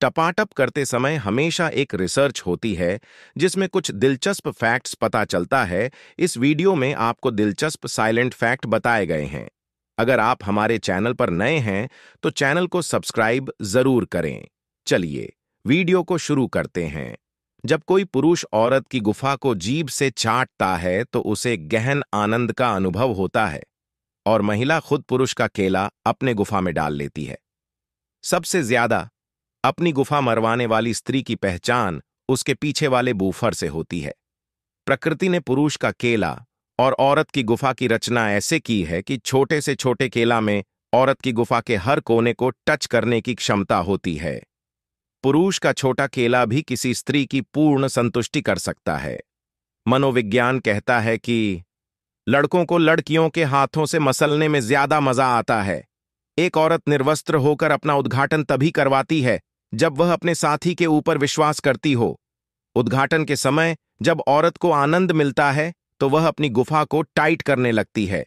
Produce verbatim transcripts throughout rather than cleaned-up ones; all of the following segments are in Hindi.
टपाटप करते समय हमेशा एक रिसर्च होती है जिसमें कुछ दिलचस्प फैक्ट्स पता चलता है। इस वीडियो में आपको दिलचस्प साइलेंट फैक्ट बताए गए हैं। अगर आप हमारे चैनल पर नए हैं तो चैनल को सब्सक्राइब जरूर करें। चलिए वीडियो को शुरू करते हैं। जब कोई पुरुष औरत की गुफा को जीभ से चाटता है तो उसे गहन आनंद का अनुभव होता है और महिला खुद पुरुष का केला अपने गुफा में डाल लेती है। सबसे ज्यादा अपनी गुफा मरवाने वाली स्त्री की पहचान उसके पीछे वाले बूफर से होती है। प्रकृति ने पुरुष का केला और औरत की गुफा की रचना ऐसे की है कि छोटे से छोटे केला में औरत की गुफा के हर कोने को टच करने की क्षमता होती है। पुरुष का छोटा केला भी किसी स्त्री की पूर्ण संतुष्टि कर सकता है। मनोविज्ञान कहता है कि लड़कों को लड़कियों के हाथों से मसलने में ज्यादा मजा आता है। एक औरत निर्वस्त्र होकर अपना उद्घाटन तभी करवाती है जब वह अपने साथी के ऊपर विश्वास करती हो। उद्घाटन के समय जब औरत को आनंद मिलता है तो वह अपनी गुफा को टाइट करने लगती है।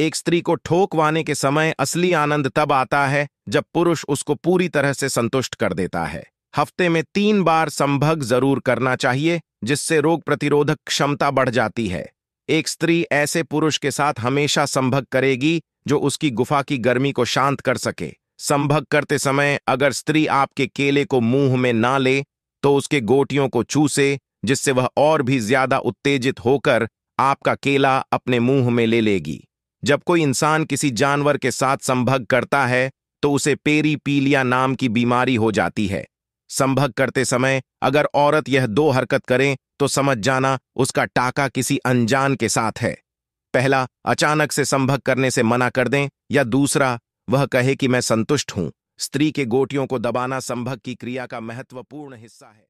एक स्त्री को ठोकवाने के समय असली आनंद तब आता है जब पुरुष उसको पूरी तरह से संतुष्ट कर देता है। हफ्ते में तीन बार संभोग जरूर करना चाहिए जिससे रोग प्रतिरोधक क्षमता बढ़ जाती है। एक स्त्री ऐसे पुरुष के साथ हमेशा संभोग करेगी जो उसकी गुफा की गर्मी को शांत कर सके। संभोग करते समय अगर स्त्री आपके केले को मुंह में ना ले तो उसके गोटियों को चूसे जिससे वह और भी ज्यादा उत्तेजित होकर आपका केला अपने मुंह में ले लेगी। जब कोई इंसान किसी जानवर के साथ संभोग करता है तो उसे पेरीपीलिया नाम की बीमारी हो जाती है। संभोग करते समय अगर औरत यह दो हरकत करें तो समझ जाना उसका टाका किसी अनजान के साथ है। पहला, अचानक से संभोग करने से मना कर दें, या दूसरा, वह कहे कि मैं संतुष्ट हूं। स्त्री के गोटियों को दबाना संभोग की क्रिया का महत्वपूर्ण हिस्सा है।